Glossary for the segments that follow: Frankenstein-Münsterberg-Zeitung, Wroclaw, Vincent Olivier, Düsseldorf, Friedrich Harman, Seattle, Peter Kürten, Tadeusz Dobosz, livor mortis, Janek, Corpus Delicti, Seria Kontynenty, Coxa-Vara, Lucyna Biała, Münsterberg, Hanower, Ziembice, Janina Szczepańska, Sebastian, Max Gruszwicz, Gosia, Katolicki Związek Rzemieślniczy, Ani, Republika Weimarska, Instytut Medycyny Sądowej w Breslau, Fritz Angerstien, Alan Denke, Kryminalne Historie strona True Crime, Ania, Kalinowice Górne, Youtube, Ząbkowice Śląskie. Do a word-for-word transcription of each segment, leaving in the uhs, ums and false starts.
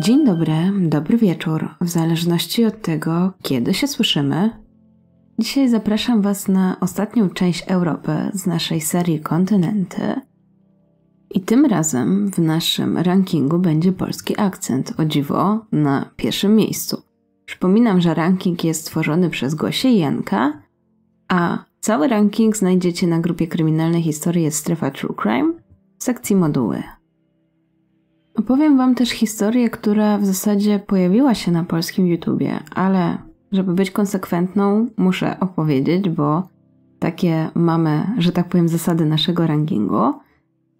Dzień dobry, dobry wieczór, w zależności od tego, kiedy się słyszymy. Dzisiaj zapraszam Was na ostatnią część Europy z naszej serii Kontynenty. I tym razem w naszym rankingu będzie polski akcent, o dziwo, na pierwszym miejscu. Przypominam, że ranking jest tworzony przez Gosię i Janka, a cały ranking znajdziecie na grupie Kryminalne Historie Strefa True Crime w sekcji moduły. Opowiem Wam też historię, która w zasadzie pojawiła się na polskim YouTubie, ale żeby być konsekwentną, muszę opowiedzieć, bo takie mamy, że tak powiem, zasady naszego rankingu.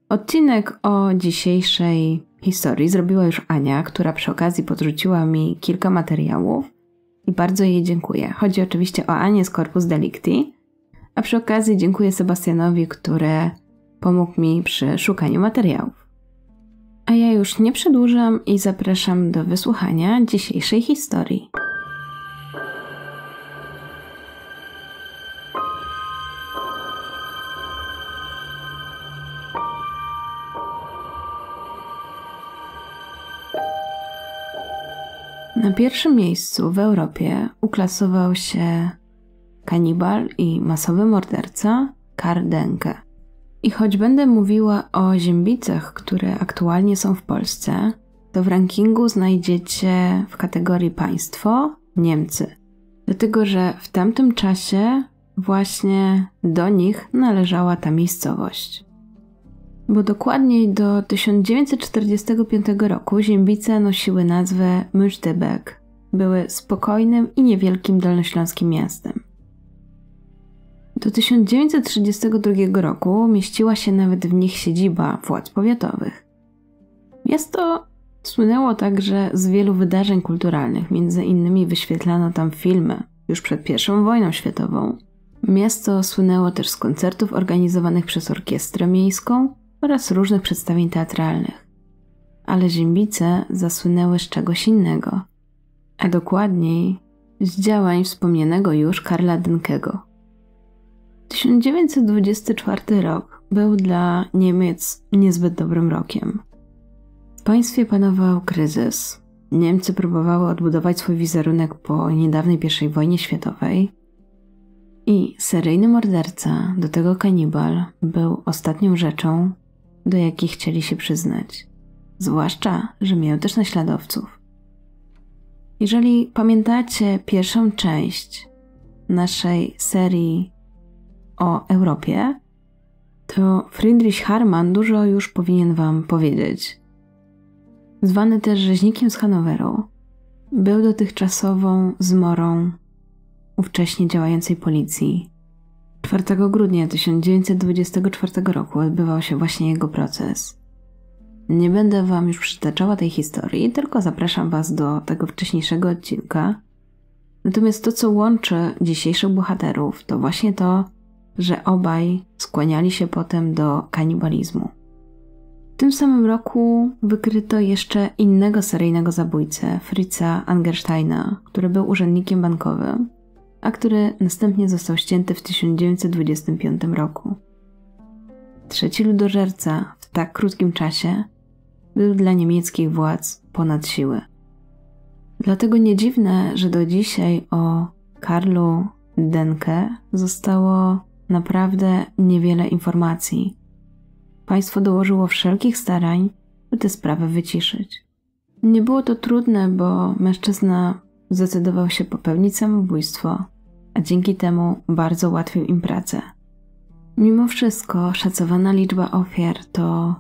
Odcinek o dzisiejszej historii zrobiła już Ania, która przy okazji podrzuciła mi kilka materiałów i bardzo jej dziękuję. Chodzi oczywiście o Anię z Corpus Delicti, a przy okazji dziękuję Sebastianowi, który pomógł mi przy szukaniu materiałów. A ja już nie przedłużam i zapraszam do wysłuchania dzisiejszej historii. Na pierwszym miejscu w Europie uklasował się kanibal i masowy morderca Karl Denke. I choć będę mówiła o Ziembicach, które aktualnie są w Polsce, to w rankingu znajdziecie w kategorii państwo Niemcy. Dlatego, że w tamtym czasie właśnie do nich należała ta miejscowość. Bo dokładniej do tysiąc dziewięćset czterdziestego piątego roku Ziembice nosiły nazwę Münsterberg. Były spokojnym i niewielkim dolnośląskim miastem. Do tysiąc dziewięćset trzydziestego drugiego roku mieściła się nawet w nich siedziba władz powiatowych. Miasto słynęło także z wielu wydarzeń kulturalnych, między innymi wyświetlano tam filmy już przed pierwszą wojną światową. Miasto słynęło też z koncertów organizowanych przez orkiestrę miejską oraz różnych przedstawień teatralnych. Ale Ziembice zasłynęły z czegoś innego, a dokładniej z działań wspomnianego już Karla Denkego. tysiąc dziewięćset dwudziesty czwarty rok był dla Niemiec niezbyt dobrym rokiem. W państwie panował kryzys. Niemcy próbowały odbudować swój wizerunek po niedawnej pierwszej wojnie światowej i seryjny morderca, do tego kanibal, był ostatnią rzeczą, do jakiej chcieli się przyznać. Zwłaszcza, że miał też naśladowców. Jeżeli pamiętacie pierwszą część naszej serii o Europie, to Friedrich Harman dużo już powinien Wam powiedzieć. Zwany też rzeźnikiem z Hanoweru, był dotychczasową zmorą ówcześnie działającej policji. czwartego grudnia tysiąc dziewięćset dwudziestego czwartego roku odbywał się właśnie jego proces. Nie będę Wam już przytaczała tej historii, tylko zapraszam Was do tego wcześniejszego odcinka. Natomiast to, co łączy dzisiejszych bohaterów, to właśnie to, że obaj skłaniali się potem do kanibalizmu. W tym samym roku wykryto jeszcze innego seryjnego zabójcę, Fritza Angersteina, który był urzędnikiem bankowym, a który następnie został ścięty w tysiąc dziewięćset dwudziestym piątym roku. Trzeci ludożerca w tak krótkim czasie był dla niemieckich władz ponad siły. Dlatego nie dziwne, że do dzisiaj o Karlu Denke zostało naprawdę niewiele informacji. Państwo dołożyło wszelkich starań, by tę sprawę wyciszyć. Nie było to trudne, bo mężczyzna zdecydował się popełnić samobójstwo, a dzięki temu bardzo ułatwił im pracę. Mimo wszystko szacowana liczba ofiar to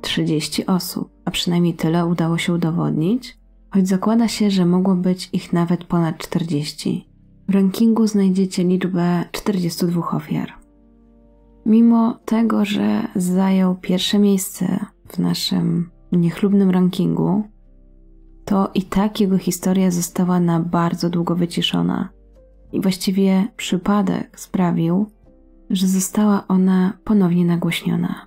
trzydzieści osób, a przynajmniej tyle udało się udowodnić, choć zakłada się, że mogło być ich nawet ponad czterdzieści. W rankingu znajdziecie liczbę czterdziestu dwóch ofiar. Mimo tego, że zajął pierwsze miejsce w naszym niechlubnym rankingu, to i tak jego historia została na bardzo długo wyciszona i właściwie przypadek sprawił, że została ona ponownie nagłośniona.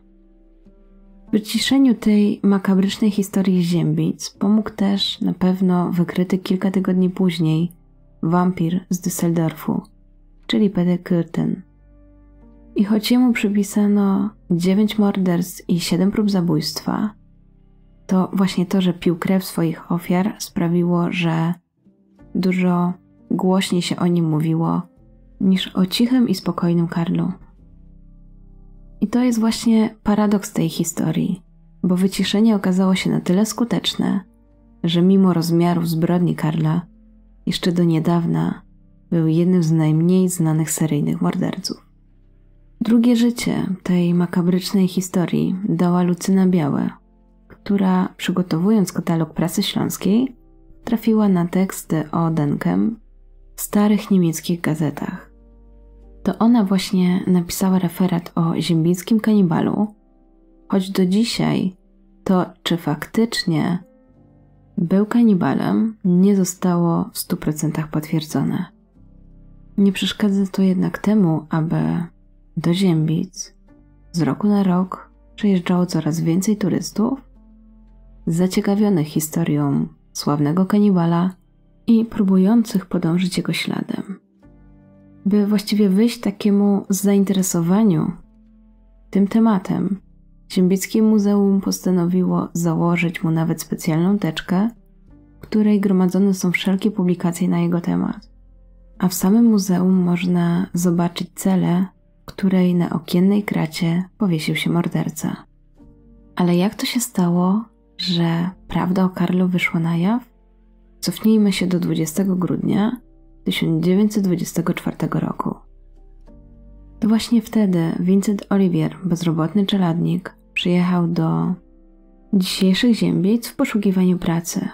W wyciszeniu tej makabrycznej historii Ziembic pomógł też na pewno wykryty kilka tygodni później wampir z Düsseldorfu, czyli Peter Kürten. I choć jemu przypisano dziewięć morderstw i siedem prób zabójstwa, to właśnie to, że pił krew swoich ofiar, sprawiło, że dużo głośniej się o nim mówiło niż o cichym i spokojnym Karlu. I to jest właśnie paradoks tej historii, bo wyciszenie okazało się na tyle skuteczne, że mimo rozmiarów zbrodni Karla, jeszcze do niedawna był jednym z najmniej znanych seryjnych morderców. Drugie życie tej makabrycznej historii dała Lucyna Biała, która, przygotowując katalog prasy śląskiej, trafiła na teksty o Denkem w starych niemieckich gazetach. To ona właśnie napisała referat o ziembickim kanibalu, choć do dzisiaj to, czy faktycznie był kanibalem, nie zostało w stu procentach potwierdzone. Nie przeszkadza to jednak temu, aby do Ziembic z roku na rok przyjeżdżało coraz więcej turystów zaciekawionych historią sławnego kanibala i próbujących podążyć jego śladem. By właściwie wyjść takiemu zainteresowaniu tym tematem, Ziembickie Muzeum postanowiło założyć mu nawet specjalną teczkę, w której gromadzone są wszelkie publikacje na jego temat. A w samym muzeum można zobaczyć celę, w której na okiennej kracie powiesił się morderca. Ale jak to się stało, że prawda o Karlu wyszła na jaw? Cofnijmy się do dwudziestego grudnia tysiąc dziewięćset dwudziestego czwartego roku. To właśnie wtedy Vincent Olivier, bezrobotny czeladnik, przyjechał do dzisiejszych Ziembic w poszukiwaniu pracy.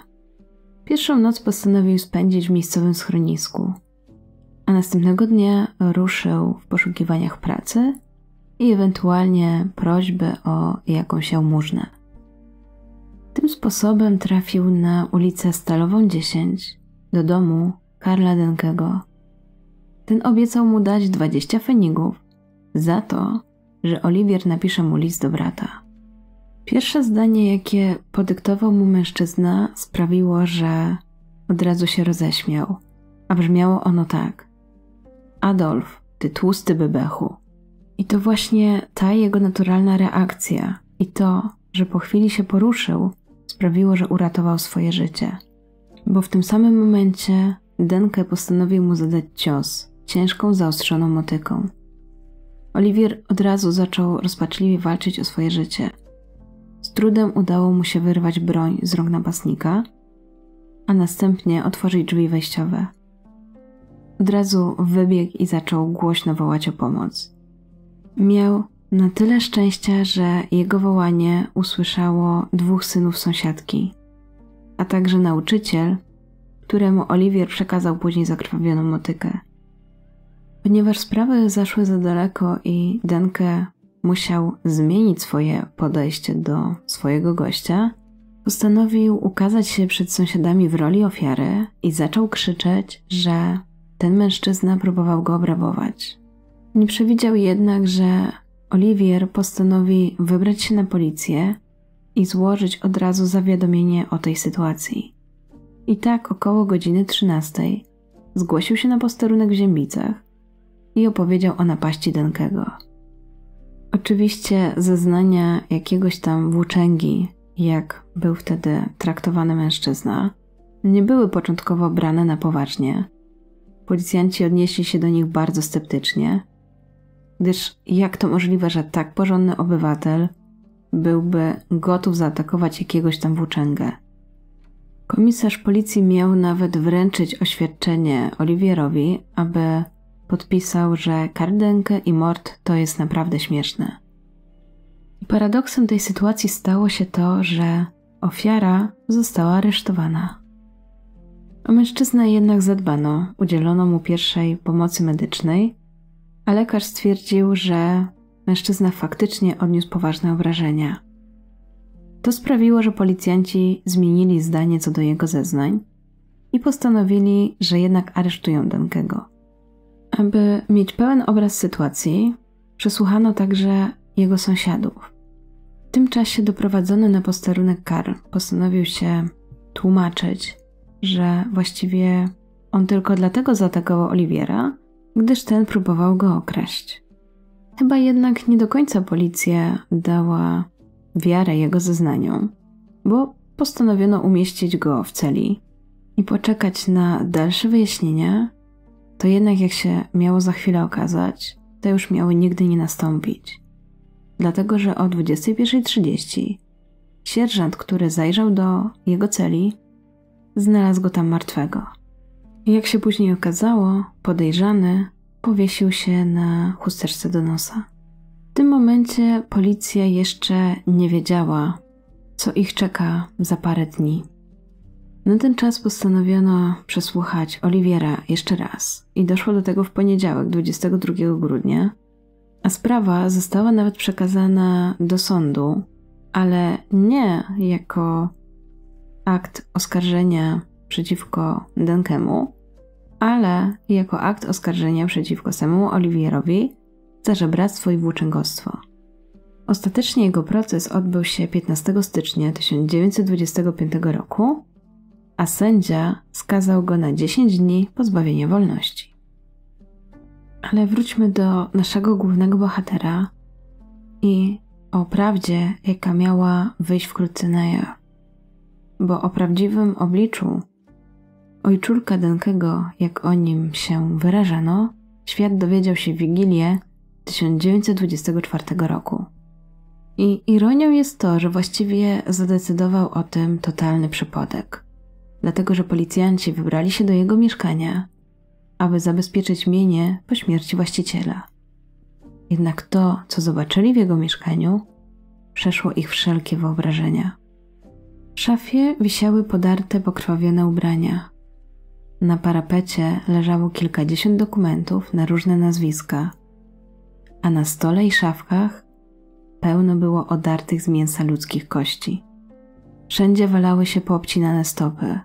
Pierwszą noc postanowił spędzić w miejscowym schronisku, a następnego dnia ruszył w poszukiwaniach pracy i ewentualnie prośby o jakąś jałmużnę. Tym sposobem trafił na ulicę Stalową dziesięć do domu Karla Denkego. Ten obiecał mu dać dwadzieścia fenigów za to, że Oliwier napisze mu list do brata. Pierwsze zdanie, jakie podyktował mu mężczyzna, sprawiło, że od razu się roześmiał, a brzmiało ono tak: Adolf, ty tłusty bebechu. I to właśnie ta jego naturalna reakcja i to, że po chwili się poruszył, sprawiło, że uratował swoje życie. Bo w tym samym momencie Denke postanowił mu zadać cios ciężką, zaostrzoną motyką. Oliwier od razu zaczął rozpaczliwie walczyć o swoje życie. Z trudem udało mu się wyrwać broń z rąk napastnika, a następnie otworzyć drzwi wejściowe. Od razu wybiegł i zaczął głośno wołać o pomoc. Miał na tyle szczęścia, że jego wołanie usłyszało dwóch synów sąsiadki, a także nauczyciel, któremu Oliwier przekazał później zakrwawioną motykę. Ponieważ sprawy zaszły za daleko i Denke musiał zmienić swoje podejście do swojego gościa, postanowił ukazać się przed sąsiadami w roli ofiary i zaczął krzyczeć, że ten mężczyzna próbował go obrabować. Nie przewidział jednak, że Oliwier postanowi wybrać się na policję i złożyć od razu zawiadomienie o tej sytuacji. I tak około godziny trzynastej zgłosił się na posterunek w Ziembicach i opowiedział o napaści Denkego. Oczywiście zeznania jakiegoś tam włóczęgi, jak był wtedy traktowany mężczyzna, nie były początkowo brane na poważnie. Policjanci odnieśli się do nich bardzo sceptycznie, gdyż jak to możliwe, że tak porządny obywatel byłby gotów zaatakować jakiegoś tam włóczęgę. Komisarz policji miał nawet wręczyć oświadczenie Oliwierowi, aby podpisał, że Karl Denke i mord to jest naprawdę śmieszne. I paradoksem tej sytuacji stało się to, że ofiara została aresztowana. O mężczyznę jednak zadbano, udzielono mu pierwszej pomocy medycznej, a lekarz stwierdził, że mężczyzna faktycznie odniósł poważne obrażenia. To sprawiło, że policjanci zmienili zdanie co do jego zeznań i postanowili, że jednak aresztują Denkego. Aby mieć pełen obraz sytuacji, przesłuchano także jego sąsiadów. W tym czasie doprowadzony na posterunek Karl postanowił się tłumaczyć, że właściwie on tylko dlatego zaatakował Oliwiera, gdyż ten próbował go okraść. Chyba jednak nie do końca policja dała wiarę jego zeznaniom, bo postanowiono umieścić go w celi i poczekać na dalsze wyjaśnienia, to jednak jak się miało za chwilę okazać, to już miały nigdy nie nastąpić. Dlatego, że o dwudziestej pierwszej trzydzieści sierżant, który zajrzał do jego celi, znalazł go tam martwego. Jak się później okazało, podejrzany powiesił się na chusteczce do nosa. W tym momencie policja jeszcze nie wiedziała, co ich czeka za parę dni. Na ten czas postanowiono przesłuchać Oliviera jeszcze raz i doszło do tego w poniedziałek, dwudziestego drugiego grudnia, a sprawa została nawet przekazana do sądu, ale nie jako akt oskarżenia przeciwko Denkemu, ale jako akt oskarżenia przeciwko samemu Olivierowi za żebractwo i włóczęgostwo. Ostatecznie jego proces odbył się piętnastego stycznia tysiąc dziewięćset dwudziestego piątego roku, a sędzia skazał go na dziesięć dni pozbawienia wolności. Ale wróćmy do naszego głównego bohatera i o prawdzie, jaka miała wyjść wkrótce na jaw. Bo o prawdziwym obliczu ojczulka Denkego, jak o nim się wyrażano, świat dowiedział się w Wigilię tysiąc dziewięćset dwudziestego czwartego roku. I ironią jest to, że właściwie zadecydował o tym totalny przypadek. Dlatego, że policjanci wybrali się do jego mieszkania, aby zabezpieczyć mienie po śmierci właściciela. Jednak to, co zobaczyli w jego mieszkaniu, przeszło ich wszelkie wyobrażenia. W szafie wisiały podarte, pokrwawione ubrania. Na parapecie leżało kilkadziesiąt dokumentów na różne nazwiska, a na stole i szafkach pełno było odartych z mięsa ludzkich kości. Wszędzie walały się poobcinane stopy.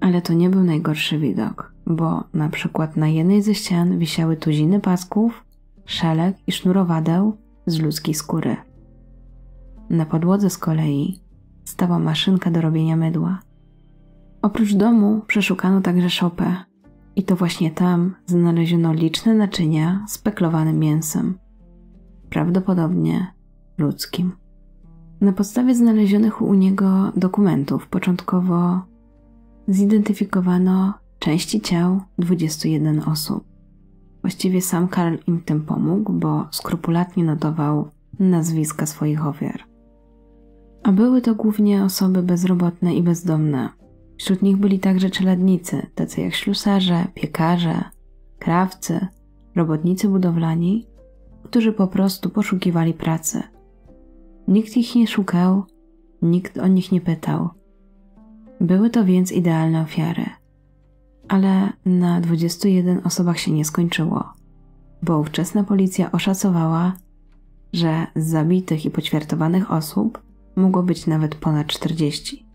Ale to nie był najgorszy widok, bo na przykład na jednej ze ścian wisiały tuziny pasków, szelek i sznurowadeł z ludzkiej skóry. Na podłodze z kolei stała maszynka do robienia mydła. Oprócz domu przeszukano także szopę i to właśnie tam znaleziono liczne naczynia z peklowanym mięsem, prawdopodobnie ludzkim. Na podstawie znalezionych u niego dokumentów początkowo zidentyfikowano części ciał dwudziestu jeden osób. Właściwie sam Karl im w tym pomógł, bo skrupulatnie notował nazwiska swoich ofiar. A były to głównie osoby bezrobotne i bezdomne. Wśród nich byli także czeladnicy, tacy jak ślusarze, piekarze, krawcy, robotnicy budowlani, którzy po prostu poszukiwali pracy. Nikt ich nie szukał, nikt o nich nie pytał. Były to więc idealne ofiary. Ale na dwudziestu jeden osobach się nie skończyło, bo ówczesna policja oszacowała, że z zabitych i poćwiartowanych osób mogło być nawet ponad czterdzieści.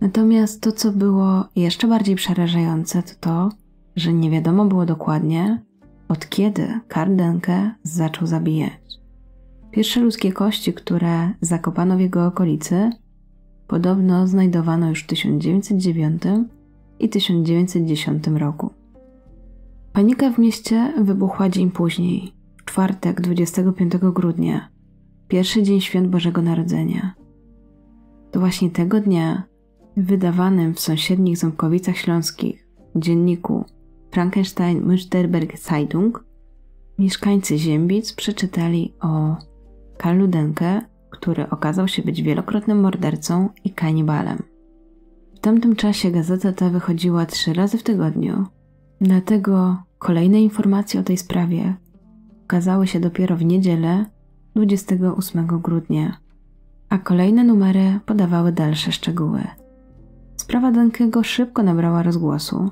Natomiast to, co było jeszcze bardziej przerażające, to to, że nie wiadomo było dokładnie, od kiedy Karl Denke zaczął zabijać. Pierwsze ludzkie kości, które zakopano w jego okolicy, podobno znajdowano już w tysiąc dziewięćset dziewiątym i tysiąc dziewięćset dziesiątym roku. Panika w mieście wybuchła dzień później, w czwartek dwudziestego piątego grudnia, pierwszy dzień Świąt Bożego Narodzenia. To właśnie tego dnia w wydawanym w sąsiednich Ząbkowicach Śląskich dzienniku Frankenstein-Münsterberg-Zeitung mieszkańcy Ziembic przeczytali o Karlu Denke, który okazał się być wielokrotnym mordercą i kanibalem. W tamtym czasie gazeta ta wychodziła trzy razy w tygodniu, dlatego kolejne informacje o tej sprawie ukazały się dopiero w niedzielę dwudziestego ósmego grudnia, a kolejne numery podawały dalsze szczegóły. Sprawa Denkego szybko nabrała rozgłosu.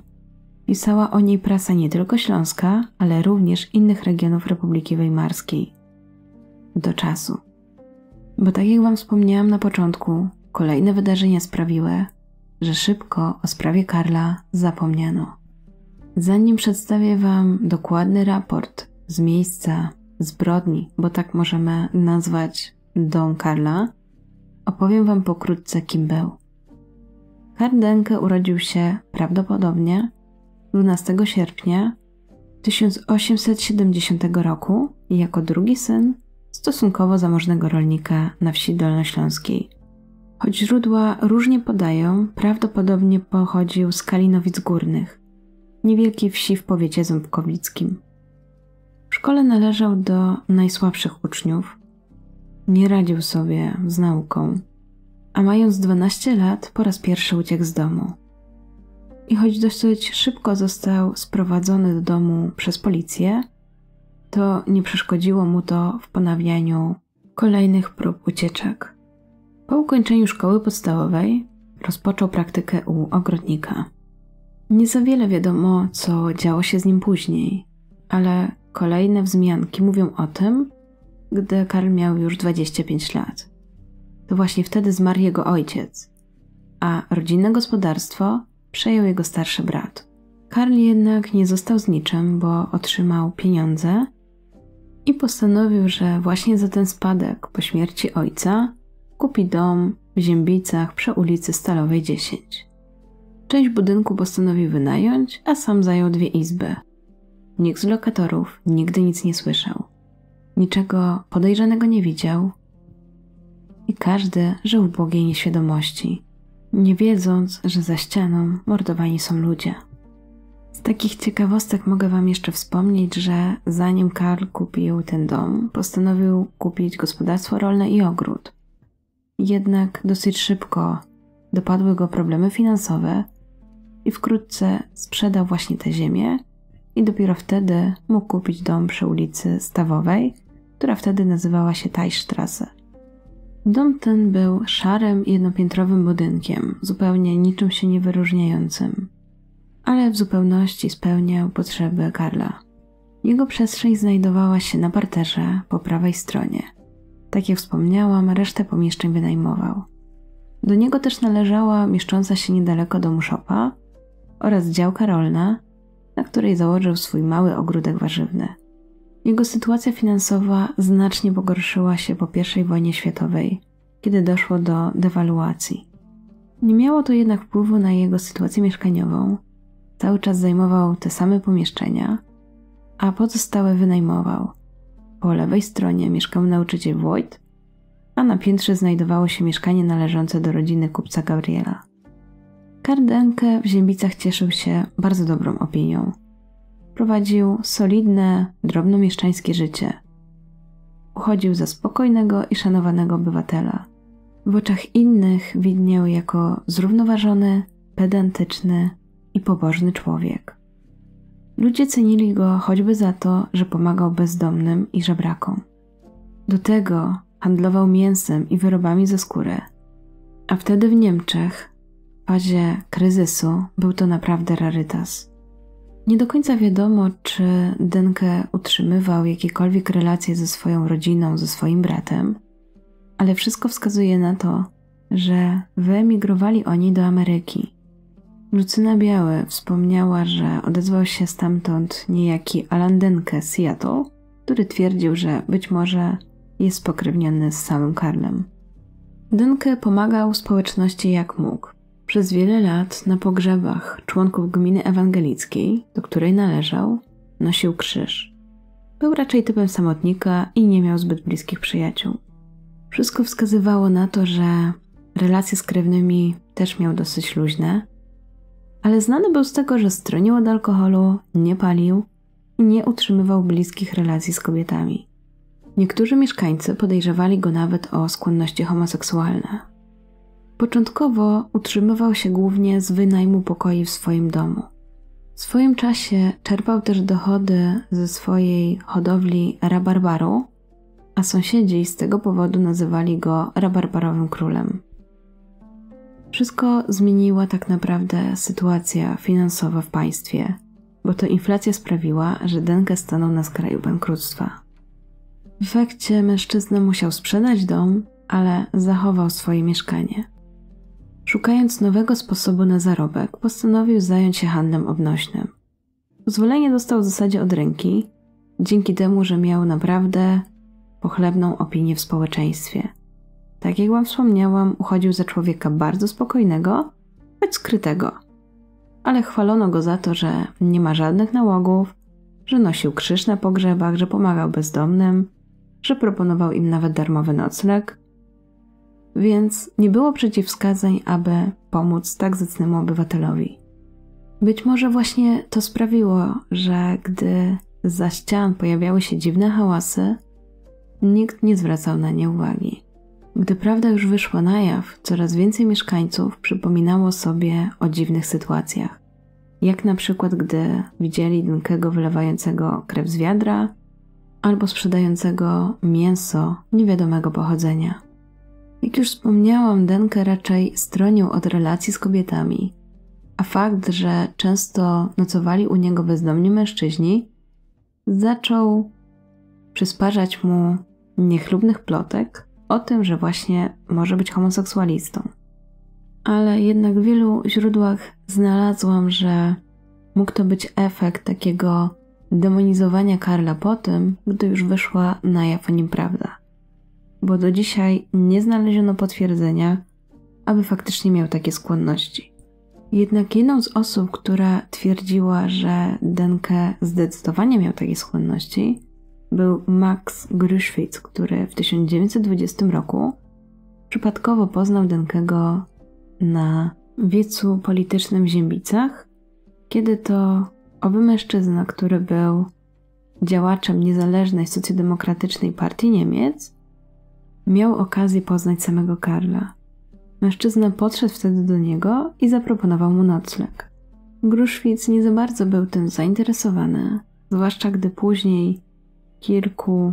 Pisała o niej prasa nie tylko śląska, ale również innych regionów Republiki Weimarskiej. Do czasu. Bo tak jak wam wspomniałam na początku, kolejne wydarzenia sprawiły, że szybko o sprawie Karla zapomniano. Zanim przedstawię wam dokładny raport z miejsca zbrodni, bo tak możemy nazwać dom Karla, opowiem wam pokrótce, kim był. Karl Denke urodził się prawdopodobnie dwunastego sierpnia tysiąc osiemset siedemdziesiątego roku jako drugi syn stosunkowo zamożnego rolnika na wsi dolnośląskiej, Choć źródła różnie podają, prawdopodobnie pochodził z Kalinowic Górnych, niewielkiej wsi w powiecie ząbkowickim. W szkole należał do najsłabszych uczniów. Nie radził sobie z nauką, a mając dwanaście lat po raz pierwszy uciekł z domu. I choć dosyć szybko został sprowadzony do domu przez policję, to nie przeszkodziło mu to w ponawianiu kolejnych prób ucieczek. Po ukończeniu szkoły podstawowej rozpoczął praktykę u ogrodnika. Nie za wiele wiadomo, co działo się z nim później, ale kolejne wzmianki mówią o tym, gdy Karl miał już dwadzieścia pięć lat. To właśnie wtedy zmarł jego ojciec, a rodzinne gospodarstwo przejął jego starszy brat. Karl jednak nie został z niczym, bo otrzymał pieniądze i postanowił, że właśnie za ten spadek po śmierci ojca kupi dom w Ziembicach przy ulicy Stalowej dziesięć. Część budynku postanowił wynająć, a sam zajął dwie izby. Nikt z lokatorów nigdy nic nie słyszał. Niczego podejrzanego nie widział i każdy żył w błogiej nieświadomości, nie wiedząc, że za ścianą mordowani są ludzie. Z takich ciekawostek mogę wam jeszcze wspomnieć, że zanim Karl kupił ten dom, postanowił kupić gospodarstwo rolne i ogród. Jednak dosyć szybko dopadły go problemy finansowe i wkrótce sprzedał właśnie tę ziemię, i dopiero wtedy mógł kupić dom przy ulicy Stawowej, która wtedy nazywała się Tajstrasse. Dom ten był szarym, jednopiętrowym budynkiem, zupełnie niczym się nie wyróżniającym, ale w zupełności spełniał potrzeby Karla. Jego przestrzeń znajdowała się na parterze po prawej stronie. Tak jak wspomniałam, resztę pomieszczeń wynajmował. Do niego też należała mieszcząca się niedaleko domu szopa oraz działka rolna, na której założył swój mały ogródek warzywny. Jego sytuacja finansowa znacznie pogorszyła się po pierwszej wojnie światowej, kiedy doszło do dewaluacji. Nie miało to jednak wpływu na jego sytuację mieszkaniową. Cały czas zajmował te same pomieszczenia, a pozostałe wynajmował. Po lewej stronie mieszkał nauczyciel Wojt, a na piętrze znajdowało się mieszkanie należące do rodziny kupca Gabriela. Karl Denke w Ziembicach cieszył się bardzo dobrą opinią. Prowadził solidne, drobnomieszczańskie życie. Uchodził za spokojnego i szanowanego obywatela. W oczach innych widniał jako zrównoważony, pedantyczny i pobożny człowiek. Ludzie cenili go choćby za to, że pomagał bezdomnym i żebrakom. Do tego handlował mięsem i wyrobami ze skóry. A wtedy w Niemczech, w fazie kryzysu, był to naprawdę rarytas. Nie do końca wiadomo, czy Denke utrzymywał jakiekolwiek relacje ze swoją rodziną, ze swoim bratem, ale wszystko wskazuje na to, że wyemigrowali oni do Ameryki. Lucyna Biały wspomniała, że odezwał się stamtąd niejaki Alan Denke z Seattle, który twierdził, że być może jest spokrewniony z samym Karlem. Denke pomagał społeczności jak mógł. Przez wiele lat na pogrzebach członków gminy ewangelickiej, do której należał, nosił krzyż. Był raczej typem samotnika i nie miał zbyt bliskich przyjaciół. Wszystko wskazywało na to, że relacje z krewnymi też miał dosyć luźne, ale znany był z tego, że stronił od alkoholu, nie palił i nie utrzymywał bliskich relacji z kobietami. Niektórzy mieszkańcy podejrzewali go nawet o skłonności homoseksualne. Początkowo utrzymywał się głównie z wynajmu pokoi w swoim domu. W swoim czasie czerpał też dochody ze swojej hodowli rabarbaru, a sąsiedzi z tego powodu nazywali go rabarbarowym królem. Wszystko zmieniła tak naprawdę sytuacja finansowa w państwie, bo to inflacja sprawiła, że Denke stanął na skraju bankructwa. W efekcie mężczyzna musiał sprzedać dom, ale zachował swoje mieszkanie. Szukając nowego sposobu na zarobek, postanowił zająć się handlem obnośnym. Pozwolenie dostał w zasadzie od ręki, dzięki temu, że miał naprawdę pochlebną opinię w społeczeństwie. Tak jak wam wspomniałam, uchodził za człowieka bardzo spokojnego, choć skrytego. Ale chwalono go za to, że nie ma żadnych nałogów, że nosił krzyż na pogrzebach, że pomagał bezdomnym, że proponował im nawet darmowy nocleg. więc nie było przeciwwskazań, aby pomóc tak zacnemu obywatelowi. Być może właśnie to sprawiło, że gdy zza ścian pojawiały się dziwne hałasy, nikt nie zwracał na nie uwagi. Gdy prawda już wyszła na jaw, coraz więcej mieszkańców przypominało sobie o dziwnych sytuacjach. Jak na przykład gdy widzieli Denkego wylewającego krew z wiadra albo sprzedającego mięso niewiadomego pochodzenia. Jak już wspomniałam, Denke raczej stronił od relacji z kobietami, a fakt, że często nocowali u niego bezdomni mężczyźni, zaczął przysparzać mu niechlubnych plotek o tym, że właśnie może być homoseksualistą. Ale jednak w wielu źródłach znalazłam, że mógł to być efekt takiego demonizowania Karla po tym, gdy już wyszła na jaw o nim prawda. Bo do dzisiaj nie znaleziono potwierdzenia, aby faktycznie miał takie skłonności. Jednak jedną z osób, która twierdziła, że Denke zdecydowanie miał takie skłonności, był Max Gruszwicz, który w tysiąc dziewięćset dwudziestym roku przypadkowo poznał Denkego na wiecu politycznym w Ziembicach, kiedy to owy mężczyzna, który był działaczem niezależnej socjaldemokratycznej partii Niemiec, miał okazję poznać samego Karla. Mężczyzna podszedł wtedy do niego i zaproponował mu nocleg. Gruszwicz nie za bardzo był tym zainteresowany, zwłaszcza gdy później kilku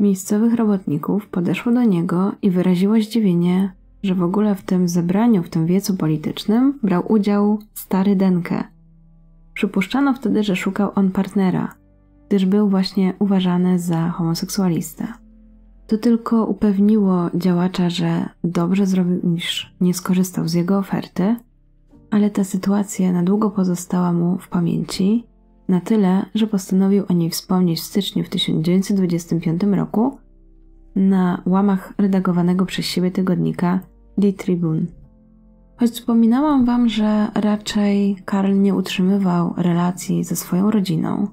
miejscowych robotników podeszło do niego i wyraziło zdziwienie, że w ogóle w tym zebraniu, w tym wiecu politycznym brał udział stary Denke. Przypuszczano wtedy, że szukał on partnera, gdyż był właśnie uważany za homoseksualistę. To tylko upewniło działacza, że dobrze zrobił, iż nie skorzystał z jego oferty, ale ta sytuacja na długo pozostała mu w pamięci, na tyle, że postanowił o niej wspomnieć w styczniu w tysiąc dziewięćset dwudziestym piątym roku na łamach redagowanego przez siebie tygodnika Die Tribune. Choć wspominałam wam, że raczej Karl nie utrzymywał relacji ze swoją rodziną,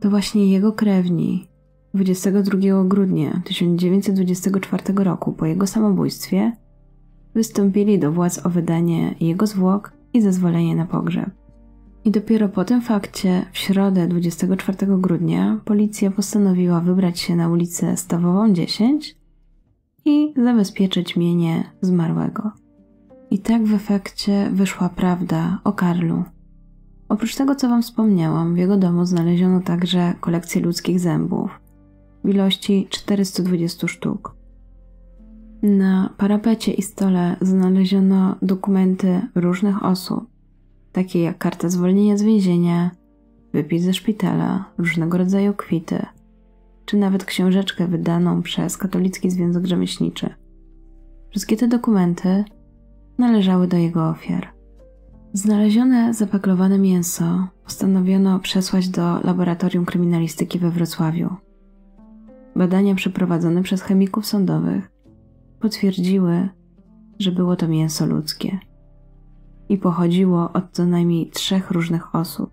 to właśnie jego krewni dwudziestego drugiego grudnia tysiąc dziewięćset dwudziestego czwartego roku po jego samobójstwie wystąpili do władz o wydanie jego zwłok i zezwolenie na pogrzeb. I dopiero po tym fakcie w środę dwudziestego czwartego grudnia policja postanowiła wybrać się na ulicę Stawową dziesięć i zabezpieczyć mienie zmarłego. I tak w efekcie wyszła prawda o Karlu. Oprócz tego, co wam wspomniałam, w jego domu znaleziono także kolekcję ludzkich zębów w ilości czterystu dwudziestu sztuk. Na parapecie i stole znaleziono dokumenty różnych osób, takie jak karta zwolnienia z więzienia, wypis ze szpitala, różnego rodzaju kwity, czy nawet książeczkę wydaną przez Katolicki Związek Rzemieślniczy. Wszystkie te dokumenty należały do jego ofiar. Znalezione zapakowane mięso postanowiono przesłać do Laboratorium Kryminalistyki we Wrocławiu. Badania przeprowadzone przez chemików sądowych potwierdziły, że było to mięso ludzkie i pochodziło od co najmniej trzech różnych osób.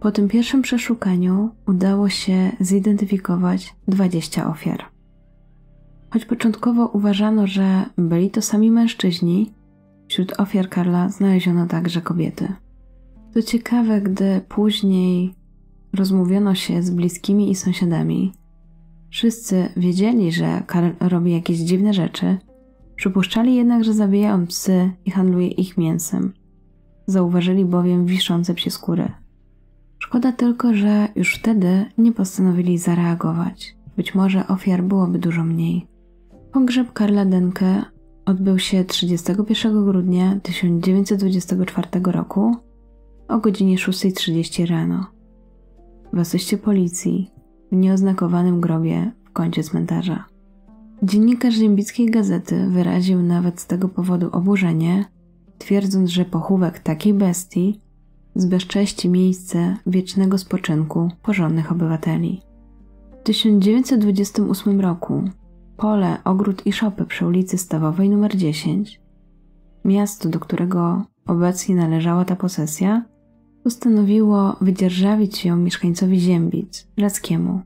Po tym pierwszym przeszukaniu udało się zidentyfikować dwadzieścia ofiar. Choć początkowo uważano, że byli to sami mężczyźni, wśród ofiar Karla znaleziono także kobiety. To ciekawe, gdy później rozmówiono się z bliskimi i sąsiadami. Wszyscy wiedzieli, że Karl robi jakieś dziwne rzeczy, przypuszczali jednak, że zabija on psy i handluje ich mięsem. Zauważyli bowiem wiszące psie skóry. Szkoda tylko, że już wtedy nie postanowili zareagować. Być może ofiar byłoby dużo mniej. Pogrzeb Karla Denke odbył się trzydziestego pierwszego grudnia tysiąc dziewięćset dwudziestego czwartego roku o godzinie szósta trzydzieści rano w asyście policji w nieoznakowanym grobie w kącie cmentarza. Dziennikarz Ziembickiej Gazety wyraził nawet z tego powodu oburzenie, twierdząc, że pochówek takiej bestii zbezcześci miejsce wiecznego spoczynku porządnych obywateli. W tysiąc dziewięćset dwudziestym ósmym roku pole, ogród i szopy przy ulicy Stawowej nr dziesięć, miasto, do którego obecnie należała ta posesja, postanowiło wydzierżawić ją mieszkańcowi Ziembic, Rackiemu.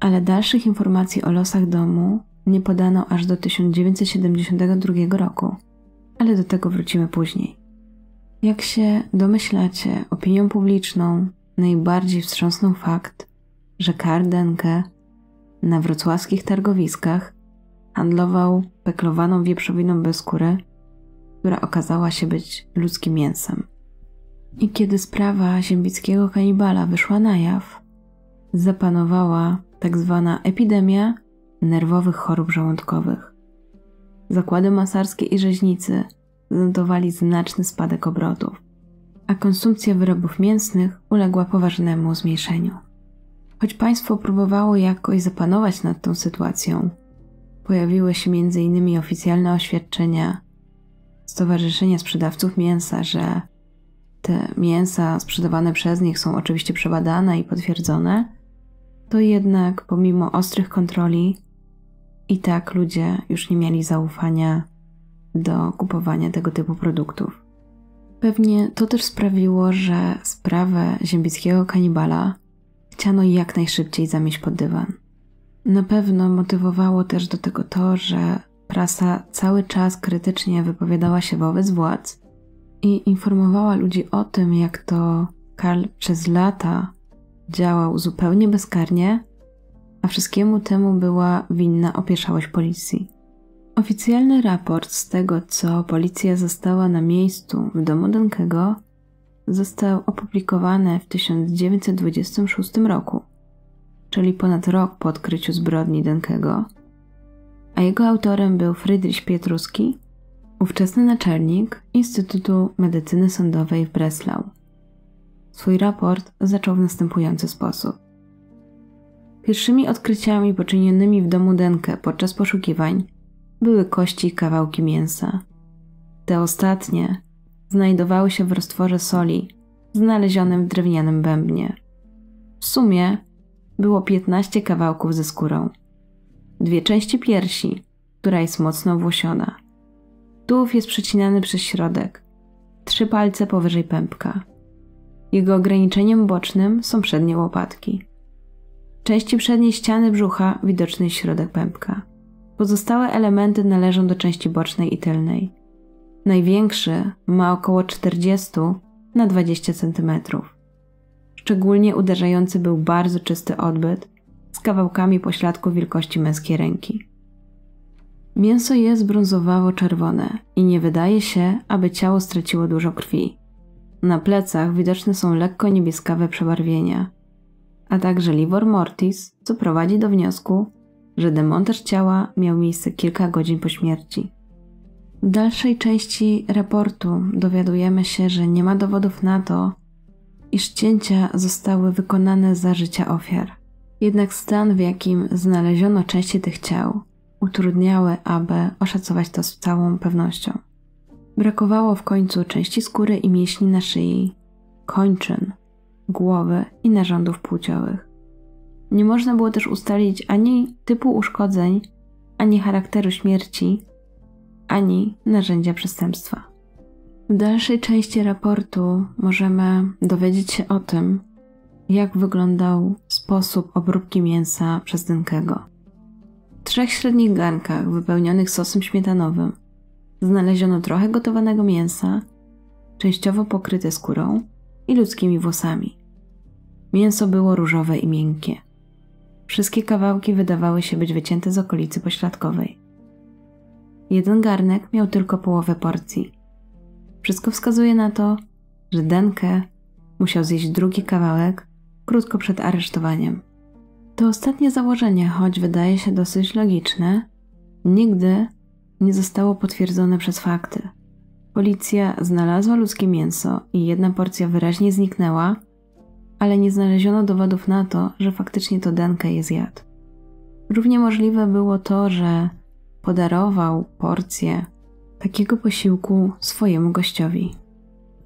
Ale dalszych informacji o losach domu nie podano aż do tysiąc dziewięćset siedemdziesiątego drugiego roku, ale do tego wrócimy później. Jak się domyślacie, opinią publiczną najbardziej wstrząsnął fakt, że Karl Denke na wrocławskich targowiskach handlował peklowaną wieprzowiną bez skóry, która okazała się być ludzkim mięsem. I kiedy sprawa ziembickiego kanibala wyszła na jaw, zapanowała tak zwana epidemia nerwowych chorób żołądkowych. Zakłady masarskie i rzeźnicy zanotowali znaczny spadek obrotów, a konsumpcja wyrobów mięsnych uległa poważnemu zmniejszeniu. Choć państwo próbowało jakoś zapanować nad tą sytuacją, pojawiły się między innymi oficjalne oświadczenia Stowarzyszenia Sprzedawców Mięsa, że te mięsa sprzedawane przez nich są oczywiście przebadane i potwierdzone, to jednak pomimo ostrych kontroli i tak ludzie już nie mieli zaufania do kupowania tego typu produktów. Pewnie to też sprawiło, że sprawę ziembickiego kanibala chciano jak najszybciej zamieść pod dywan. Na pewno motywowało też do tego to, że prasa cały czas krytycznie wypowiadała się wobec władz i informowała ludzi o tym, jak to Karl przez lata działał zupełnie bezkarnie, a wszystkiemu temu była winna opieszałość policji. Oficjalny raport z tego, co policja zastała na miejscu w domu Denkego, został opublikowany w tysiąc dziewięćset dwudziestym szóstym roku, czyli ponad rok po odkryciu zbrodni Denkego, a jego autorem był Fryderyk Pietruski, ówczesny naczelnik Instytutu Medycyny Sądowej w Breslau. Swój raport zaczął w następujący sposób. Pierwszymi odkryciami poczynionymi w domu Denke podczas poszukiwań były kości i kawałki mięsa. Te ostatnie znajdowały się w roztworze soli znalezionym w drewnianym bębnie. W sumie było piętnaście kawałków ze skórą. Dwie części piersi, która jest mocno owłosiona. Tułów jest przecinany przez środek, trzy palce powyżej pępka. Jego ograniczeniem bocznym są przednie łopatki. W części przedniej ściany brzucha widoczny jest środek pępka. Pozostałe elementy należą do części bocznej i tylnej. Największy ma około czterdzieści na dwadzieścia centymetrów. Szczególnie uderzający był bardzo czysty odbyt z kawałkami pośladku wielkości męskiej ręki. Mięso jest brązowawo-czerwone i nie wydaje się, aby ciało straciło dużo krwi. Na plecach widoczne są lekko niebieskawe przebarwienia, a także livor mortis, co prowadzi do wniosku, że demontaż ciała miał miejsce kilka godzin po śmierci. W dalszej części raportu dowiadujemy się, że nie ma dowodów na to, iż cięcia zostały wykonane za życia ofiar. Jednak stan, w jakim znaleziono części tych ciał, utrudniały, aby oszacować to z całą pewnością. Brakowało w końcu części skóry i mięśni na szyi, kończyn, głowy i narządów płciowych. Nie można było też ustalić ani typu uszkodzeń, ani charakteru śmierci, ani narzędzia przestępstwa. W dalszej części raportu możemy dowiedzieć się o tym, jak wyglądał sposób obróbki mięsa przez Denkego. W trzech średnich garnkach wypełnionych sosem śmietanowym znaleziono trochę gotowanego mięsa, częściowo pokryte skórą i ludzkimi włosami. Mięso było różowe i miękkie. Wszystkie kawałki wydawały się być wycięte z okolicy pośladkowej. Jeden garnek miał tylko połowę porcji. Wszystko wskazuje na to, że Denke musiał zjeść drugi kawałek krótko przed aresztowaniem. To ostatnie założenie, choć wydaje się dosyć logiczne, nigdy nie zostało potwierdzone przez fakty. Policja znalazła ludzkie mięso i jedna porcja wyraźnie zniknęła, ale nie znaleziono dowodów na to, że faktycznie to Denke je zjadł. Równie możliwe było to, że podarował porcję takiego posiłku swojemu gościowi,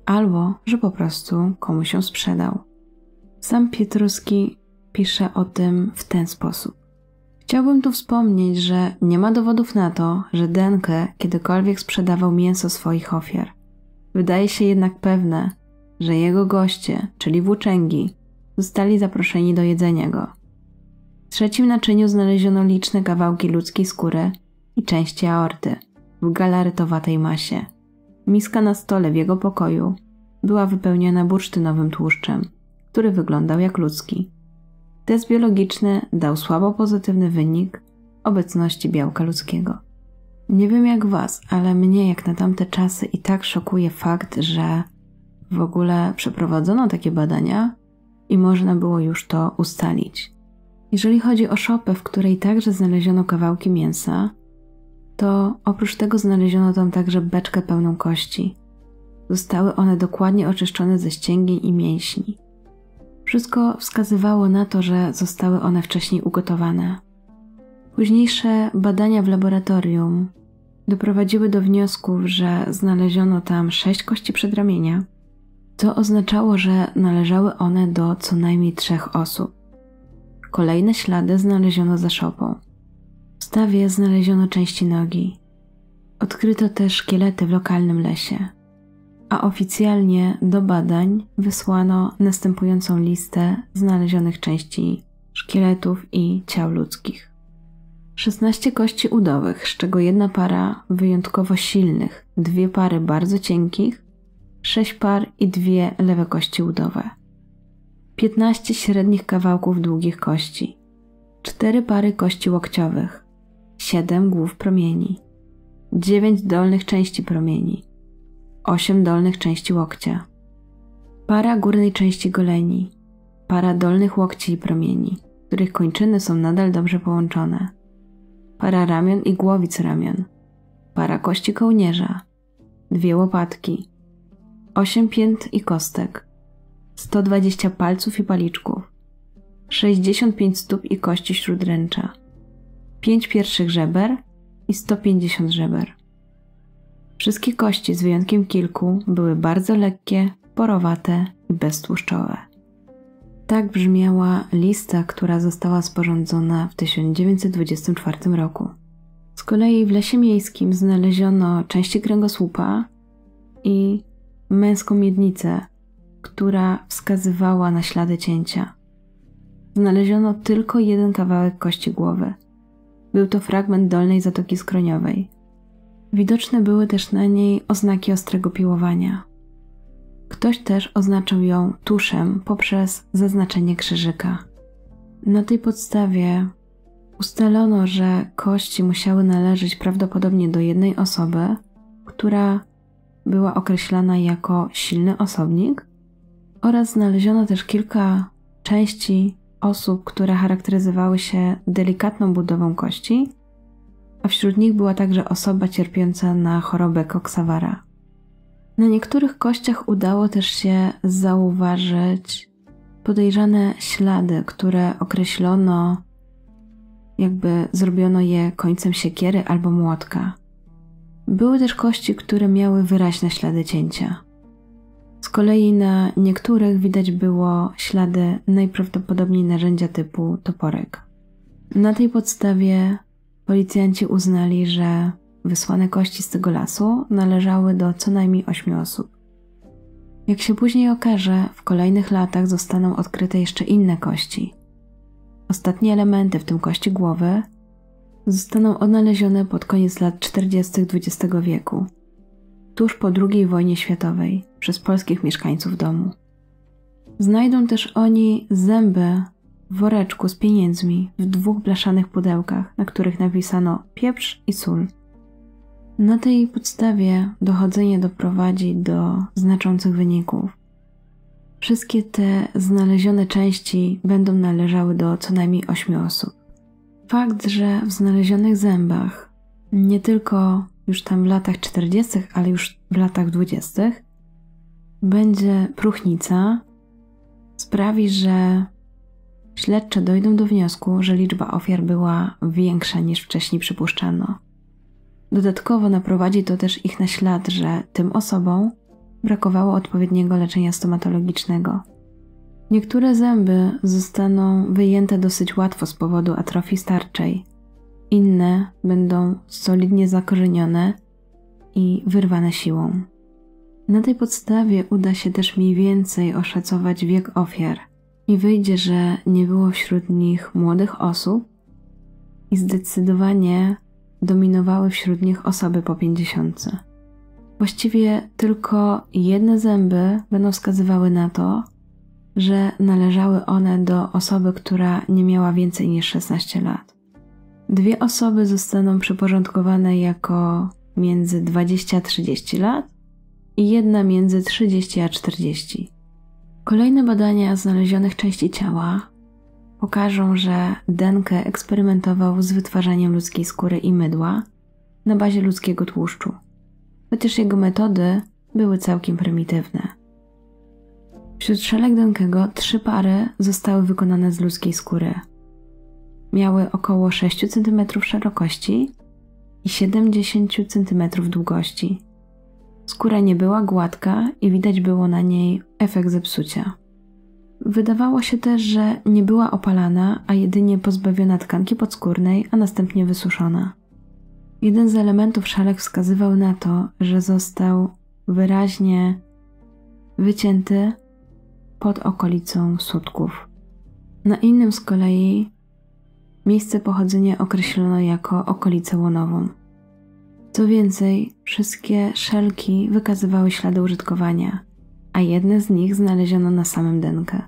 albo że po prostu komuś ją sprzedał. Sam Pietruski pisze o tym w ten sposób. Chciałbym tu wspomnieć, że nie ma dowodów na to, że Denke kiedykolwiek sprzedawał mięso swoich ofiar. Wydaje się jednak pewne, że jego goście, czyli włóczęgi, zostali zaproszeni do jedzenia go. W trzecim naczyniu znaleziono liczne kawałki ludzkiej skóry i części aorty w galaretowatej masie. Miska na stole w jego pokoju była wypełniona bursztynowym tłuszczem, który wyglądał jak ludzki. Test biologiczny dał słabo pozytywny wynik obecności białka ludzkiego. Nie wiem jak was, ale mnie jak na tamte czasy i tak szokuje fakt, że w ogóle przeprowadzono takie badania i można było już to ustalić. Jeżeli chodzi o szopę, w której także znaleziono kawałki mięsa, to oprócz tego znaleziono tam także beczkę pełną kości. Zostały one dokładnie oczyszczone ze ścięgien i mięśni. Wszystko wskazywało na to, że zostały one wcześniej ugotowane. Późniejsze badania w laboratorium doprowadziły do wniosków, że znaleziono tam sześć kości przedramienia, co oznaczało, że należały one do co najmniej trzech osób. Kolejne ślady znaleziono za szopą. W stawie znaleziono części nogi. Odkryto też szkielety w lokalnym lesie, a oficjalnie do badań wysłano następującą listę znalezionych części szkieletów i ciał ludzkich. szesnaście kości udowych, z czego jedna para wyjątkowo silnych, dwie pary bardzo cienkich, sześć par i dwie lewe kości udowe. piętnaście średnich kawałków długich kości, cztery pary kości łokciowych, siedem głów promieni, dziewięć dolnych części promieni, osiem dolnych części łokcia, para górnej części goleni, para dolnych łokci i promieni, których kończyny są nadal dobrze połączone, para ramion i głowic ramion, para kości kołnierza, dwie łopatki, osiem pięt i kostek, sto dwadzieścia palców i paliczków, sześćdziesiąt pięć stóp i kości śródręcza, pięć pierwszych żeber i sto pięćdziesiąt żeber. Wszystkie kości, z wyjątkiem kilku, były bardzo lekkie, porowate i beztłuszczowe. Tak brzmiała lista, która została sporządzona w tysiąc dziewięćset dwudziestym czwartym roku. Z kolei w lesie miejskim znaleziono części kręgosłupa i męską miednicę, która wskazywała na ślady cięcia. Znaleziono tylko jeden kawałek kości głowy. Był to fragment dolnej zatoki skroniowej. Widoczne były też na niej oznaki ostrego piłowania. Ktoś też oznaczył ją tuszem poprzez zaznaczenie krzyżyka. Na tej podstawie ustalono, że kości musiały należeć prawdopodobnie do jednej osoby, która była określana jako silny osobnik, oraz znaleziono też kilka części osób, które charakteryzowały się delikatną budową kości, a wśród nich była także osoba cierpiąca na chorobę Coxa-Vara. Na niektórych kościach udało też się zauważyć podejrzane ślady, które określono, jakby zrobiono je końcem siekiery albo młotka. Były też kości, które miały wyraźne ślady cięcia. Z kolei na niektórych widać było ślady najprawdopodobniej narzędzia typu toporek. Na tej podstawie policjanci uznali, że wysłane kości z tego lasu należały do co najmniej ośmiu osób. Jak się później okaże, w kolejnych latach zostaną odkryte jeszcze inne kości. Ostatnie elementy, w tym kości głowy, zostaną odnalezione pod koniec lat czterdziestych dwudziestego wieku, tuż po drugiej wojnie światowej, przez polskich mieszkańców domu. Znajdą też oni zęby w woreczku z pieniędzmi w dwóch blaszanych pudełkach, na których napisano pieprz i sól. Na tej podstawie dochodzenie doprowadzi do znaczących wyników. Wszystkie te znalezione części będą należały do co najmniej ośmiu osób. Fakt, że w znalezionych zębach nie tylko już tam w latach czterdziestych, ale już w latach dwudziestych będzie próchnica, sprawi, że śledcze dojdą do wniosku, że liczba ofiar była większa niż wcześniej przypuszczano. Dodatkowo naprowadzi to też ich na ślad, że tym osobom brakowało odpowiedniego leczenia stomatologicznego. Niektóre zęby zostaną wyjęte dosyć łatwo z powodu atrofii starczej. Inne będą solidnie zakorzenione i wyrwane siłą. Na tej podstawie uda się też mniej więcej oszacować wiek ofiar i wyjdzie, że nie było wśród nich młodych osób i zdecydowanie dominowały wśród nich osoby po pięćdziesiątce. Właściwie tylko jedne zęby będą wskazywały na to, że należały one do osoby, która nie miała więcej niż szesnaście lat. Dwie osoby zostaną przyporządkowane jako między dwadzieścia a trzydzieści lat i jedna między trzydzieści a czterdzieści. Kolejne badania znalezionych części ciała pokażą, że Denke eksperymentował z wytwarzaniem ludzkiej skóry i mydła na bazie ludzkiego tłuszczu, chociaż jego metody były całkiem prymitywne. Wśród szalek Denkego trzy pary zostały wykonane z ludzkiej skóry. Miały około sześć centymetrów szerokości i siedemdziesiąt centymetrów długości. Skóra nie była gładka i widać było na niej efekt zepsucia. Wydawało się też, że nie była opalana, a jedynie pozbawiona tkanki podskórnej, a następnie wysuszona. Jeden z elementów szalek wskazywał na to, że został wyraźnie wycięty pod okolicą sutków. Na innym z kolei miejsce pochodzenia określono jako okolicę łonową. Co więcej, wszystkie szelki wykazywały ślady użytkowania, a jedne z nich znaleziono na samym Denke.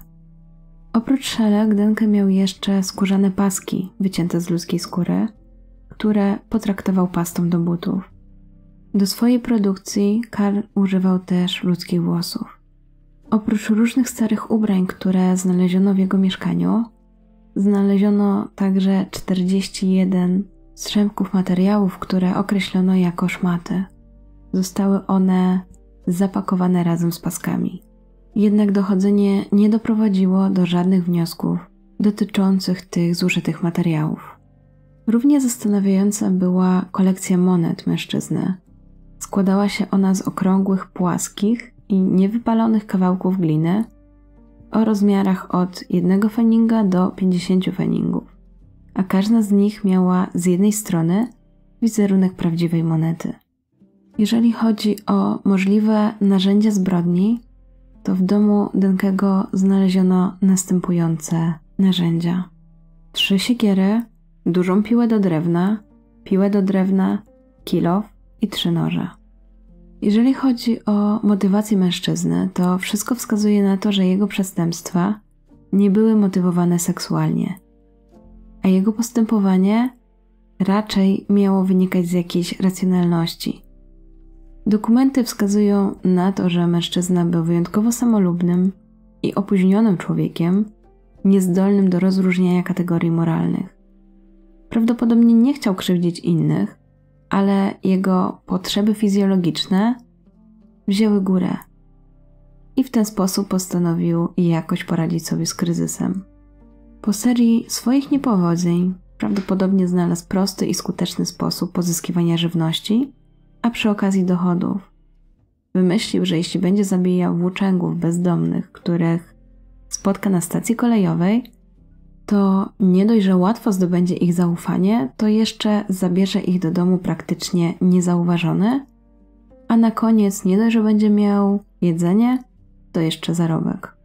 Oprócz szelek Denke miał jeszcze skórzane paski wycięte z ludzkiej skóry, które potraktował pastą do butów. Do swojej produkcji Karl używał też ludzkich włosów. Oprócz różnych starych ubrań, które znaleziono w jego mieszkaniu, znaleziono także czterdzieści jeden strzępków materiałów, które określono jako szmaty. Zostały one zapakowane razem z paskami. Jednak dochodzenie nie doprowadziło do żadnych wniosków dotyczących tych zużytych materiałów. Równie zastanawiająca była kolekcja monet mężczyzny. Składała się ona z okrągłych, płaskich i niewypalonych kawałków gliny o rozmiarach od jednego feninga do pięćdziesięciu feningów, a każda z nich miała z jednej strony wizerunek prawdziwej monety. Jeżeli chodzi o możliwe narzędzia zbrodni, to w domu Denkego znaleziono następujące narzędzia. Trzy siekiery, dużą piłę do drewna, piłę do drewna, kilof i trzy noże. Jeżeli chodzi o motywację mężczyzny, to wszystko wskazuje na to, że jego przestępstwa nie były motywowane seksualnie, a jego postępowanie raczej miało wynikać z jakiejś racjonalności. Dokumenty wskazują na to, że mężczyzna był wyjątkowo samolubnym i opóźnionym człowiekiem, niezdolnym do rozróżniania kategorii moralnych. Prawdopodobnie nie chciał krzywdzić innych, ale jego potrzeby fizjologiczne wzięły górę i w ten sposób postanowił jakoś poradzić sobie z kryzysem. Po serii swoich niepowodzeń prawdopodobnie znalazł prosty i skuteczny sposób pozyskiwania żywności, a przy okazji dochodów. Wymyślił, że jeśli będzie zabijał włóczęgów bezdomnych, których spotka na stacji kolejowej, to nie dość, że łatwo zdobędzie ich zaufanie, to jeszcze zabierze ich do domu praktycznie niezauważony, a na koniec nie dość, że będzie miał jedzenie, to jeszcze zarobek.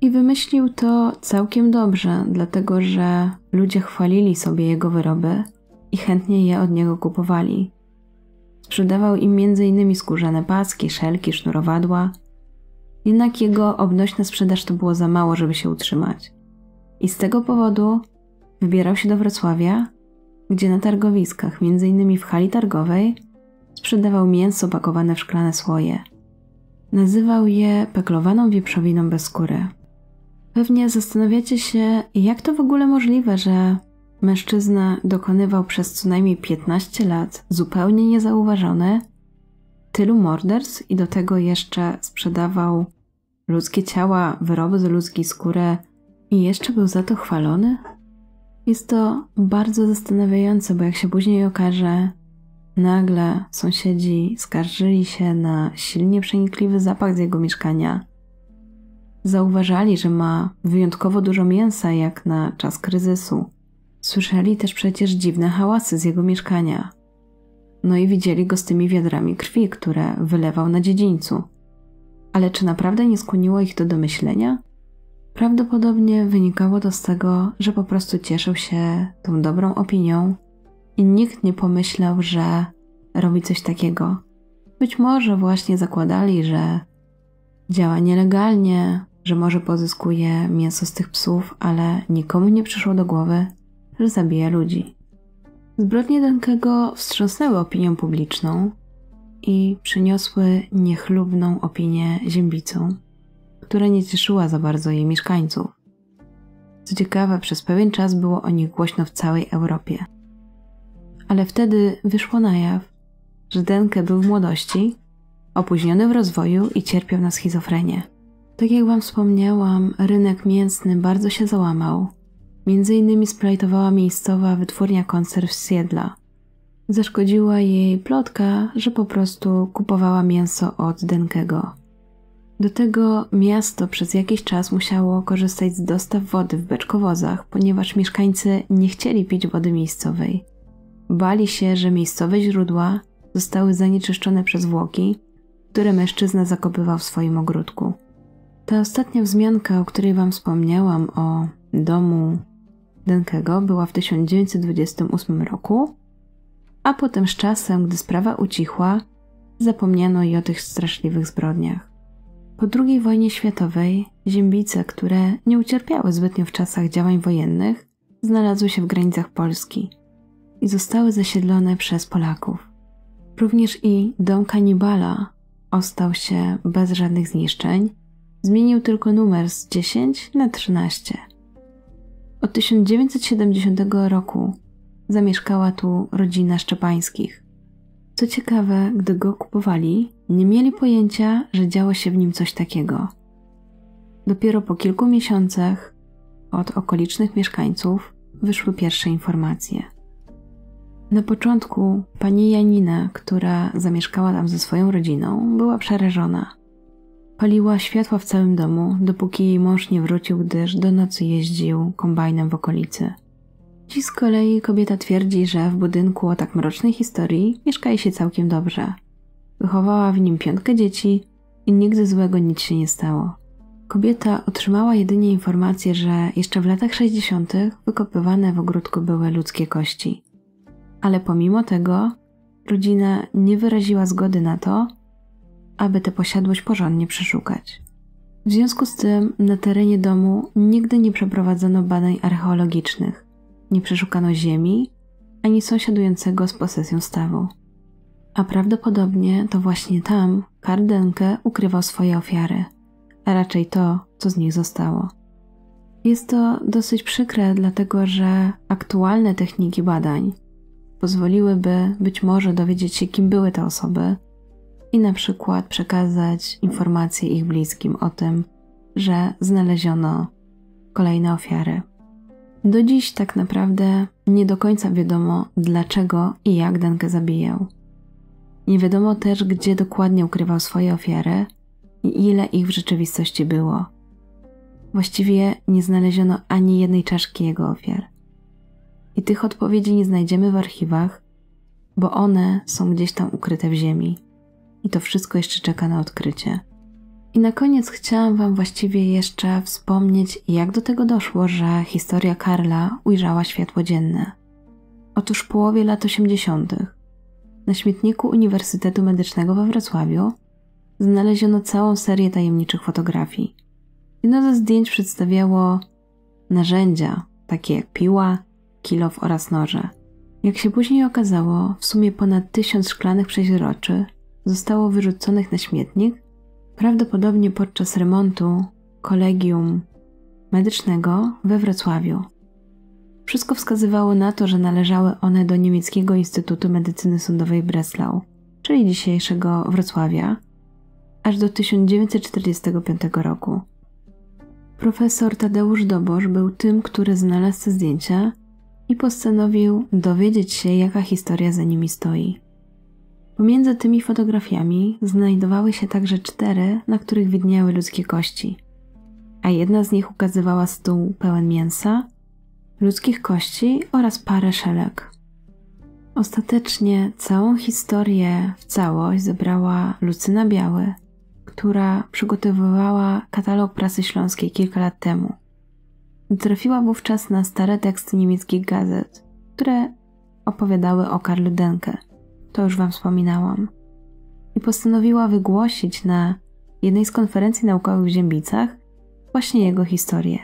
I wymyślił to całkiem dobrze, dlatego że ludzie chwalili sobie jego wyroby i chętnie je od niego kupowali. Sprzedawał im między innymi skórzane paski, szelki, sznurowadła, jednak jego obnośna sprzedaż to było za mało, żeby się utrzymać. I z tego powodu wybierał się do Wrocławia, gdzie na targowiskach, między innymi w hali targowej, sprzedawał mięso pakowane w szklane słoje. Nazywał je peklowaną wieprzowiną bez skóry. Pewnie zastanawiacie się, jak to w ogóle możliwe, że mężczyzna dokonywał przez co najmniej piętnaście lat, zupełnie niezauważony, tylu morderstw i do tego jeszcze sprzedawał ludzkie ciała, wyroby z ludzkiej skóry i jeszcze był za to chwalony? Jest to bardzo zastanawiające, bo jak się później okaże, nagle sąsiedzi skarżyli się na silnie przenikliwy zapach z jego mieszkania. Zauważali, że ma wyjątkowo dużo mięsa jak na czas kryzysu. Słyszeli też przecież dziwne hałasy z jego mieszkania. No i widzieli go z tymi wiadrami krwi, które wylewał na dziedzińcu. Ale czy naprawdę nie skłoniło ich to do myślenia? Prawdopodobnie wynikało to z tego, że po prostu cieszył się tą dobrą opinią i nikt nie pomyślał, że robi coś takiego. Być może właśnie zakładali, że działa nielegalnie, że może pozyskuje mięso z tych psów, ale nikomu nie przyszło do głowy, że zabija ludzi. Zbrodnie Denkego wstrząsnęły opinią publiczną i przyniosły niechlubną opinię Ziembicom, która nie cieszyła za bardzo jej mieszkańców. Co ciekawe, przez pewien czas było o nich głośno w całej Europie. Ale wtedy wyszło na jaw, że Denke był w młodości, opóźniony w rozwoju i cierpiał na schizofrenię. Tak jak wam wspomniałam, rynek mięsny bardzo się załamał. Między innymi splajtowała miejscowa wytwórnia konserw z Siedla. Zaszkodziła jej plotka, że po prostu kupowała mięso od Denkego. Do tego miasto przez jakiś czas musiało korzystać z dostaw wody w beczkowozach, ponieważ mieszkańcy nie chcieli pić wody miejscowej. Bali się, że miejscowe źródła zostały zanieczyszczone przez zwłoki, które mężczyzna zakopywał w swoim ogródku. Ta ostatnia wzmianka, o której wam wspomniałam, o domu Denkego, była w tysiąc dziewięćset dwudziestym ósmym roku, a potem z czasem, gdy sprawa ucichła, zapomniano i o tych straszliwych zbrodniach. Po drugiej wojnie światowej Ziembice, które nie ucierpiały zbytnio w czasach działań wojennych, znalazły się w granicach Polski i zostały zasiedlone przez Polaków. Również i dom kanibala ostał się bez żadnych zniszczeń, zmienił tylko numer z dziesięć na trzynaście. Od tysiąc dziewięćset siedemdziesiątego roku zamieszkała tu rodzina Szczepańskich. Co ciekawe, gdy go kupowali, nie mieli pojęcia, że działo się w nim coś takiego. Dopiero po kilku miesiącach od okolicznych mieszkańców wyszły pierwsze informacje. Na początku pani Janina, która zamieszkała tam ze swoją rodziną, była przerażona. Paliła światła w całym domu, dopóki jej mąż nie wrócił, gdyż do nocy jeździł kombajnem w okolicy. Dziś z kolei kobieta twierdzi, że w budynku o tak mrocznej historii mieszka jej się całkiem dobrze. Wychowała w nim piątkę dzieci i nigdy złego nic się nie stało. Kobieta otrzymała jedynie informację, że jeszcze w latach sześćdziesiątych wykopywane w ogródku były ludzkie kości. Ale pomimo tego rodzina nie wyraziła zgody na to, aby tę posiadłość porządnie przeszukać. W związku z tym na terenie domu nigdy nie przeprowadzono badań archeologicznych. Nie przeszukano ziemi, ani sąsiadującego z posesją stawu. A prawdopodobnie to właśnie tam Karl Denke ukrywał swoje ofiary, a raczej to, co z nich zostało. Jest to dosyć przykre, dlatego że aktualne techniki badań pozwoliłyby być może dowiedzieć się, kim były te osoby i na przykład przekazać informacje ich bliskim o tym, że znaleziono kolejne ofiary. Do dziś tak naprawdę nie do końca wiadomo, dlaczego i jak Denke zabijał. Nie wiadomo też, gdzie dokładnie ukrywał swoje ofiary i ile ich w rzeczywistości było. Właściwie nie znaleziono ani jednej czaszki jego ofiar. I tych odpowiedzi nie znajdziemy w archiwach, bo one są gdzieś tam ukryte w ziemi. I to wszystko jeszcze czeka na odkrycie. I na koniec chciałam wam właściwie jeszcze wspomnieć, jak do tego doszło, że historia Karla ujrzała światło dzienne. Otóż w połowie lat osiemdziesiątych na śmietniku Uniwersytetu Medycznego we Wrocławiu znaleziono całą serię tajemniczych fotografii. Jedno ze zdjęć przedstawiało narzędzia, takie jak piła, kilow oraz noże. Jak się później okazało, w sumie ponad tysiąc szklanych przeźroczy zostało wyrzuconych na śmietnik, prawdopodobnie podczas remontu kolegium medycznego we Wrocławiu. Wszystko wskazywało na to, że należały one do niemieckiego Instytutu Medycyny Sądowej w Breslau, czyli dzisiejszego Wrocławia, aż do tysiąc dziewięćset czterdziestego piątego roku. Profesor Tadeusz Dobosz był tym, który znalazł te zdjęcia i postanowił dowiedzieć się, jaka historia za nimi stoi. Pomiędzy tymi fotografiami znajdowały się także cztery, na których widniały ludzkie kości, a jedna z nich ukazywała stół pełen mięsa, ludzkich kości oraz parę szelek. Ostatecznie całą historię w całość zebrała Lucyna Biały, która przygotowywała katalog prasy śląskiej kilka lat temu. Trafiła wówczas na stare teksty niemieckich gazet, które opowiadały o Karlu Denke. To już wam wspominałam. I postanowiła wygłosić na jednej z konferencji naukowych w Ziębicach właśnie jego historię.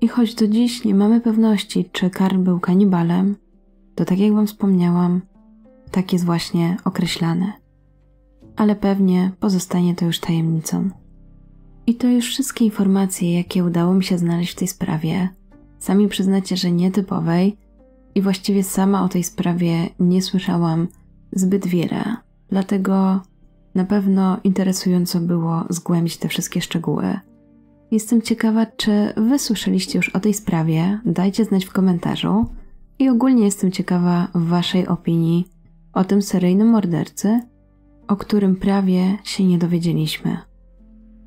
I choć do dziś nie mamy pewności, czy Karl był kanibalem, to tak jak wam wspomniałam, tak jest właśnie określane. Ale pewnie pozostanie to już tajemnicą. I to już wszystkie informacje, jakie udało mi się znaleźć w tej sprawie. Sami przyznacie, że nietypowej i właściwie sama o tej sprawie nie słyszałam zbyt wiele, dlatego na pewno interesująco było zgłębić te wszystkie szczegóły. Jestem ciekawa, czy wy słyszeliście już o tej sprawie, dajcie znać w komentarzu i ogólnie jestem ciekawa waszej opinii o tym seryjnym mordercy, o którym prawie się nie dowiedzieliśmy.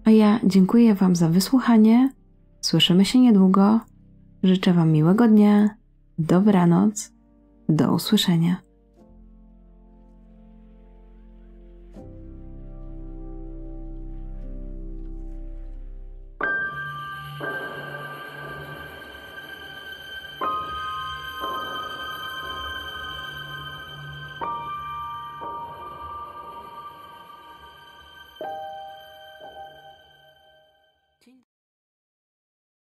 A ja dziękuję wam za wysłuchanie, słyszymy się niedługo, życzę wam miłego dnia, dobranoc, do usłyszenia.